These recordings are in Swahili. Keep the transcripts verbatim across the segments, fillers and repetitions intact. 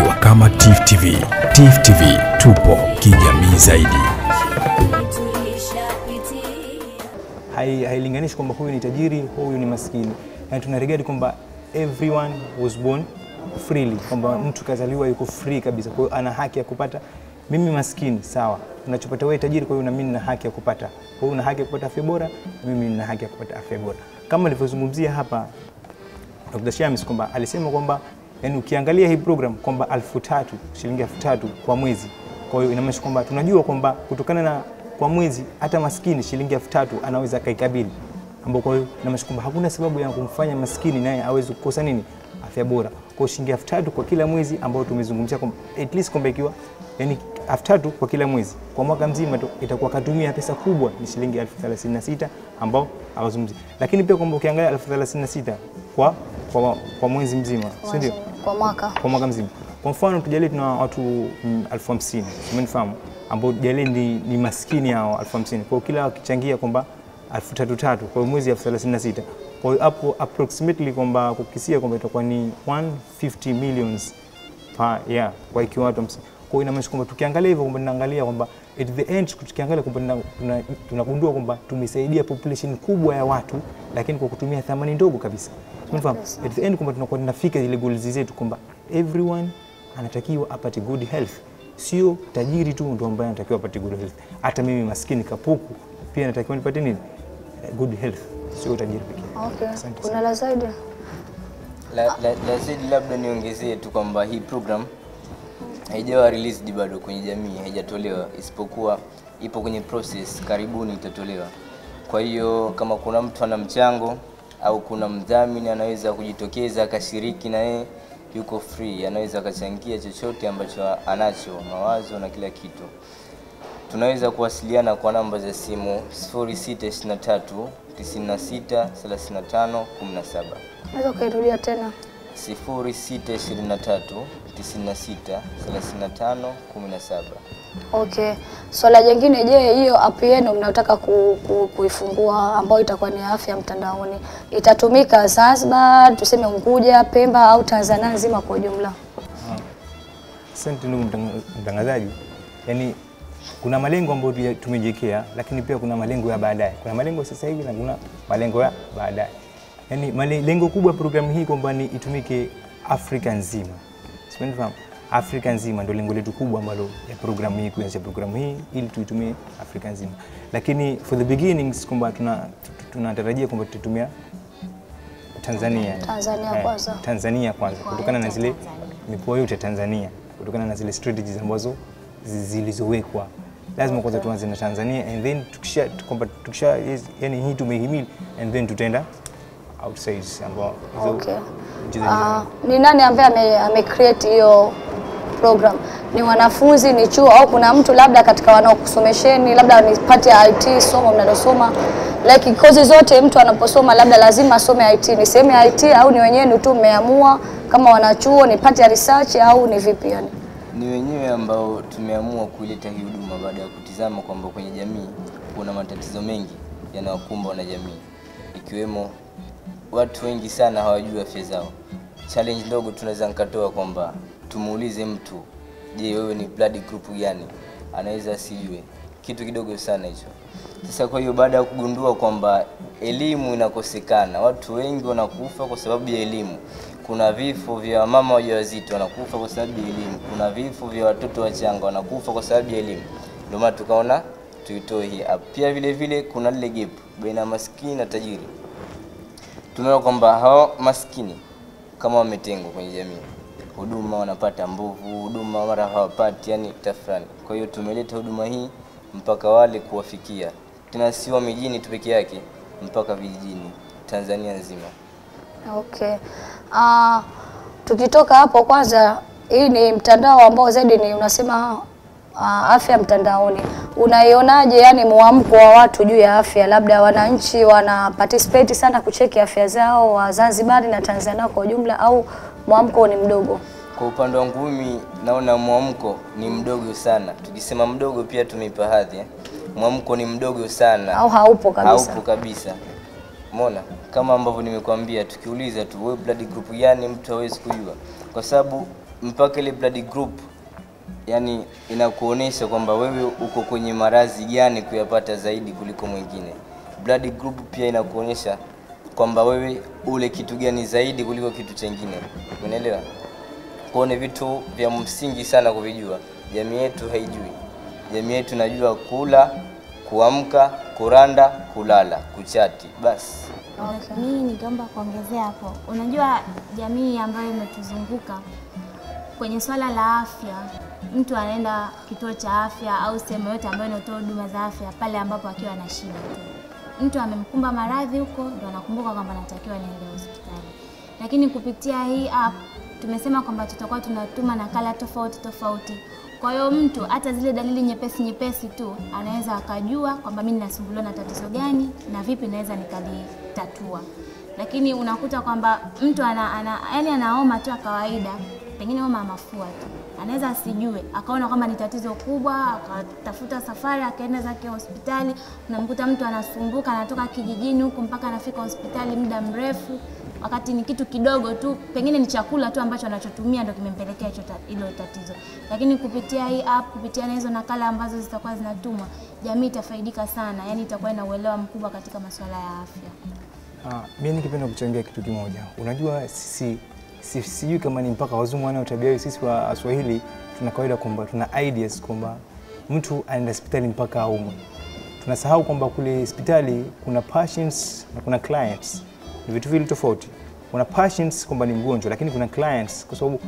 tukiwa kama T I F U T V. T I F U T V, tupo kijamii zaidi. Hai hailinganishi kwamba huyu ni tajiri, huyu ni maskini. Na tunaregea kwamba everyone was born freely, kwamba mtu kazaliwa yuko free kabisa, kwa hiyo ana haki ya kupata. Mimi maskini, sawa. Unachopata wewe tajiri, kwa hiyo na mimi nina haki ya kupata. Kwa hiyo una haki ya kupata afya bora, mimi nina haki ya kupata afya bora. Kama nilivyozungumzia hapa Daktari Shamis kwamba alisema kwamba yani ukiangalia hii program kwamba elfu tatu shilingi elfu tatu kwa mwezi. Kwa hiyo inamaanisha kwamba tunajua kwamba kutokana na kwa mwezi hata maskini shilingi elfu tatu anaweza kaikabili. Ambapo kwa hiyo inamaanisha kwamba hakuna sababu ya kumfanya maskini naye aweze kukosa nini? Afya bora. Kwa shilingi elfu tatu kwa kila mwezi ambao tumezungumzia kwamba at least kwamba ikiwa yani elfu tatu kwa kila mwezi kwa mwaka mzima itakuwa katumia pesa kubwa ni shilingi elfu thelathini na sita ambao awazungumzia. Lakini pia kwamba ukiangalia elfu thelathini na sita kwa kwa kwa mwezi mzima, si ndio? Kwa mwaka. Kwa mwaka mzima. Kwa mfano tujalie tuna watu mm, elfu hamsini, umenifahamu? Ambao jalie ni, ni maskini hao elfu hamsini. Kwa hiyo kila wakichangia kwamba elfu tatu tatu kwa mwezi elfu thelathini na sita. Kwa hiyo hapo approximately kwamba kukisia kwamba itakuwa ni mia moja na hamsini millions per year kwa hiyo watu hamsini. Kwa hiyo inamaanisha kwamba tukiangalia hivyo kwamba tunaangalia kwamba at the end tukiangalia kwamba tunagundua kwamba tumesaidia population kubwa ya watu lakini kwa kutumia thamani ndogo kabisa. Mfano at the end kwamba tunakuwa tunafika zile goals zetu kwamba everyone anatakiwa apate good health. Sio tajiri tu ndio ambaye anatakiwa apate good health. Hata mimi maskini kapuku pia natakiwa nipate nini? Good health. Sio tajiri pekee. Okay. Kuna la zaidi? La la la zaidi labda niongezee tu kwamba hii program haijawa released bado kwenye jamii, haijatolewa isipokuwa ipo kwenye process, karibuni itatolewa. Kwa hiyo kama kuna mtu ana mchango au kuna mdhamini anaweza kujitokeza akashiriki na yeye yuko free, anaweza akachangia chochote ambacho anacho, mawazo na kila kitu. Tunaweza kuwasiliana kwa namba za simu sifuri sita ishirini na tatu tisini na sita thelathini na tano kumi na saba. Naweza kurudia tena sifuri sita ishirini na tatu tisini na sita thelathini na tano kumi na saba. Okay. Swala jingine, je, hiyo app yenu mnataka ku, ku, kuifungua ambayo itakuwa ni afya mtandaoni itatumika Zanzibar, tuseme Unguja, Pemba au Tanzania nzima kwa jumla? Asante ndugu mtangazaji. Yaani kuna malengo ambayo tumejiwekea lakini pia kuna malengo ya baadaye. Kuna malengo sasa hivi na kuna malengo ya baadaye. Yaani malengo kubwa programu hii kwamba ni itumike Afrika nzima. Sipendafahamu Afrika nzima ndio lengo letu kubwa ambalo ya programu hii kuanzia programu hii ili tuitumie Afrika nzima. Lakini for the beginnings kwamba tuna tunatarajia kwamba tutumia Tanzania. Tanzania eh, kwanza. Tanzania kwanza kutokana na zile mikoa yote ya Tanzania, kutokana na zile strategies ambazo zilizowekwa. Lazima kwanza tuanze na Tanzania and then tukisha kwamba tukisha yani hii tumehimili and then tutaenda outside ambao okay. Uh, ni nani ambaye amecreate ame hiyo program? Ni wanafunzi, ni chuo au kuna mtu labda katika wanaokusomesheni, labda ni part ya I T somo mnalosoma? Like kozi zote mtu anaposoma labda lazima asome I T. Ni sehemu ya I T au ni wenyewe tu mmeamua kama wanachuo ni part ya research au ni vipi yani? Ni wenyewe ambao tumeamua kuleta hii huduma baada ya kutizama kwamba kwenye jamii kuna matatizo mengi yanayokumba wanajamii ikiwemo watu wengi sana hawajui afya zao. Challenge ndogo tunaweza nikatoa kwamba tumuulize mtu, je, wewe ni blood group gani? Anaweza asijue. Kitu kidogo sana hicho. Sasa kwa hiyo baada ya kugundua kwamba elimu inakosekana, watu wengi wanakufa kwa sababu ya elimu. Kuna vifo vya mama wajawazito wanakufa kwa sababu ya elimu. Kuna vifo vya watoto wachanga wanakufa kwa sababu ya elimu. Ndio maana tukaona tuitoe hii app. Pia vile vile kuna lile gap baina maskini na tajiri. Tunaona kwamba hao maskini kama wametengwa kwenye jamii, huduma wanapata mbovu, huduma mara hawapati yani tafrani. Kwa hiyo tumeleta huduma hii mpaka wale kuwafikia, tena sio mijini tu peke yake, mpaka vijijini Tanzania nzima. Okay. Uh, tukitoka hapo kwanza, hii ni mtandao ambao zaidi ni unasema uh, afya mtandaoni. Unaionaje yani muamko wa watu juu ya afya? Labda wananchi wana participate sana kucheki afya zao wa Zanzibar na Tanzania kwa jumla au muamko ni mdogo? Kwa upande wangu mimi naona muamko ni mdogo sana. Tukisema mdogo pia tumeipa hadhi. Eh? Muamko ni mdogo sana. Au haupo kabisa. Haupo kabisa. Umeona? Kama ambavyo nimekuambia tukiuliza tu wewe blood group yani mtu hawezi kujua. Kwa sababu mpaka ile blood group yani inakuonesha kwamba wewe uko kwenye maradhi gani kuyapata zaidi kuliko mwingine. Blood group pia inakuonesha kwamba wewe ule kitu gani zaidi kuliko kitu chengine. Unaelewa? Kwaone vitu vya msingi sana kuvijua. Jamii yetu haijui. Jamii yetu najua kula, kuamka, kuranda, kulala, kuchati. Basi. Okay. Mimi ningeomba kuongezea hapo. Unajua jamii ambayo imetuzunguka kwenye swala la afya, mtu anaenda kituo cha afya au sehemu yote ambayo inatoa huduma za afya pale ambapo akiwa na shida tu. Mtu amemkumba maradhi huko ndio anakumbuka kwamba anatakiwa aende hospitali. Lakini kupitia hii app tumesema kwamba tutakuwa tunatuma nakala tofauti tofauti. Kwa hiyo mtu hata zile dalili nyepesi nyepesi tu anaweza akajua kwamba mimi ninasumbuliwa na tatizo gani na vipi naweza nikalitatua. Lakini unakuta kwamba mtu ana, ana yani ana homa tu kawaida, pengine homa mafua tu. Anaweza asijue, akaona kama ni tatizo kubwa, akatafuta safari akaenda zake hospitali, na mkuta mtu anasumbuka anatoka kijijini huko mpaka anafika hospitali muda mrefu. Wakati ni kitu kidogo tu, pengine ni chakula tu ambacho anachotumia ndio kimempelekea hilo tatizo. Lakini kupitia hii app, kupitia na hizo nakala ambazo zitakuwa zinatumwa, jamii itafaidika sana. Yaani itakuwa na uelewa mkubwa katika masuala ya afya. Ah, mimi nikipenda kuchangia kitu kimoja. Unajua sisi sijui si, kama ni mpaka wazungu wana tabia, sisi wa Waswahili tuna kawaida kwamba tuna ideas kwamba mtu anaenda hospitali mpaka aumwe. Tunasahau kwamba kule hospitali kuna patients na kuna clients. Ni vitu vile tofauti. Kuna patients kwamba ni mgonjwa, lakini kuna clients kwa sababu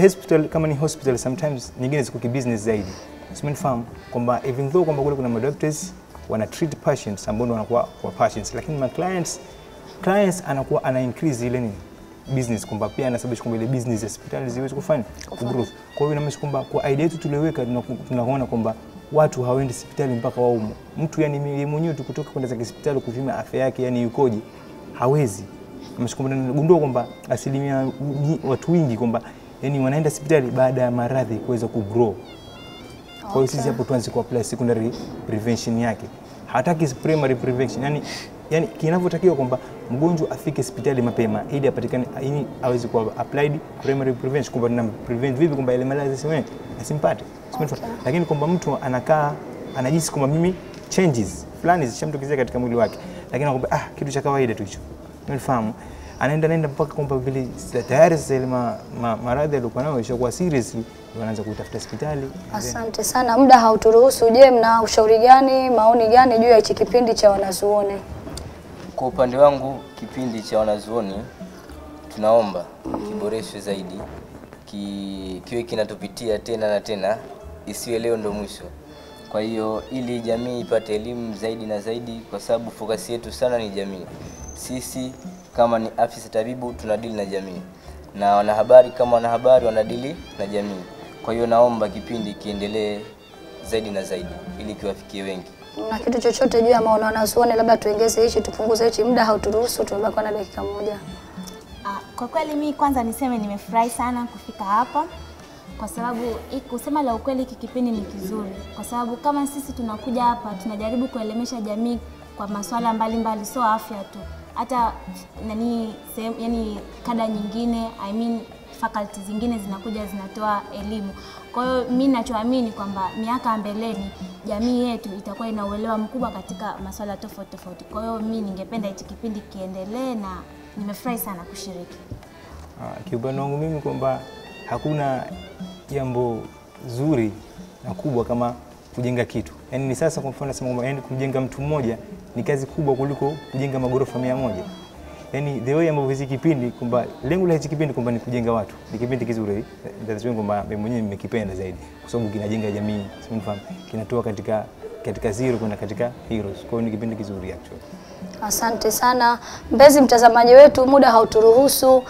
hospital kama ni hospital sometimes nyingine ziko kibusiness zaidi. Simenifahamu kwamba even though kwamba kule kuna madoctors wana treat patients ambao wanakuwa kwa patients, lakini my clients clients anakuwa ana increase ile nini business kwamba pia anasababisha kwamba ile business ya hospitali ziweze kufanya growth. Kwa hiyo inamaanisha kwamba kwa idea yetu tuliweka tunaona kwamba watu hawaendi hospitali mpaka waumwe. Mtu yani mimi mwenyewe tu kutoka kwenda za hospitali kuvima afya yake yani yukoje hawezi. Nimeshukumana nagundua kwamba asilimia watu wengi kwamba yani wanaenda hospitali baada ya maradhi kuweza kugrow. Kwa hiyo sisi hapo tuanze kwa plus secondary prevention yake. Hataki primary prevention. Yani yani kinavyotakiwa kwamba mgonjwa afike hospitali mapema ili apatikane yani aweze kuwa applied primary prevention kwamba tuna prevent vipi kwamba ile maradhi yasiwe asimpate. Okay. Lakini kwamba mtu anakaa anajisikia kwamba mimi changes fulani zishamtokezea katika mwili wake. Lakini kwamba ah kitu cha kawaida tu hicho. Unafahamu? Anaenda nenda mpaka kwamba vile tayari sasa ile maradhi alikuwa nayo yashakuwa serious, wanaanza kuitafuta hospitali. Asante sana. Muda hauturuhusu. Je, mna ushauri gani, maoni gani juu ya hichi kipindi cha wanazuoni? Kwa upande wangu kipindi cha wanazuoni tunaomba kiboreshwe zaidi. Ki, kiwe kinatupitia tena na tena, isiwe leo ndo mwisho. Kwa hiyo ili jamii ipate elimu zaidi na zaidi kwa sababu fokasi yetu sana ni jamii. Sisi kama ni afisa tabibu tunadili na jamii. Na wanahabari kama wanahabari wanadili na jamii. Kwa hiyo naomba kipindi kiendelee zaidi na zaidi ili kiwafikie wengi. Na kitu chochote juu ya maono wanazuoni labda tuongeze hichi tupunguze hichi, muda hauturuhusu, tumebaki na dakika moja. Kwa kweli mimi kwanza niseme nimefurahi sana kufika hapa. Kwa sababu kusema la ukweli kipindi ni kizuri. Kwa sababu kama sisi tunakuja hapa tunajaribu kuelimisha jamii kwa masuala mbalimbali, sio afya tu. Hata nani sehemu yani kada nyingine, I mean faculty zingine zinakuja zinatoa elimu. Kwa hiyo mimi ninachoamini kwamba miaka mbeleni jamii yetu itakuwa ina uelewa mkubwa katika masuala tofauti tofauti. Kwa hiyo mimi ningependa hichi kipindi kiendelee na nimefurahi sana kushiriki. Ah, kiubano wangu mimi kwamba hakuna jambo zuri na kubwa kama kujenga kitu. Yaani ni sasa kwa mfano nasema kwamba yani kujenga mtu mmoja ni kazi kubwa kuliko kujenga magorofa mia moja. Yaani the way ambavyo hizi kipindi kwamba lengo la hizi kipindi kwamba ni kujenga watu. Ni kipindi kizuri. That's why kwamba mimi mwenyewe nimekipenda zaidi kwa sababu kinajenga jamii. Simfahamu. Kinatoa katika katika zero kuna katika heroes. Kwa hiyo ni kipindi kizuri actually. Asante sana. Mbezi mtazamaji wetu, muda hauturuhusu.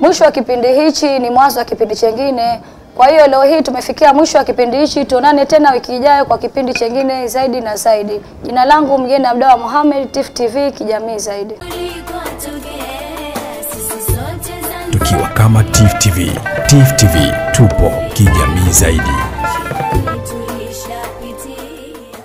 Mwisho wa kipindi hichi ni mwanzo wa kipindi chengine. Kwa hiyo leo hii tumefikia mwisho wa kipindi hichi. Tuonane tena wiki ijayo kwa kipindi chengine zaidi na zaidi. Jina langu mgeni Abdawa Mohamed, T I F U T V kijamii zaidi. Tukiwa kama T I F U T V, T I F U T V tupo kijamii zaidi.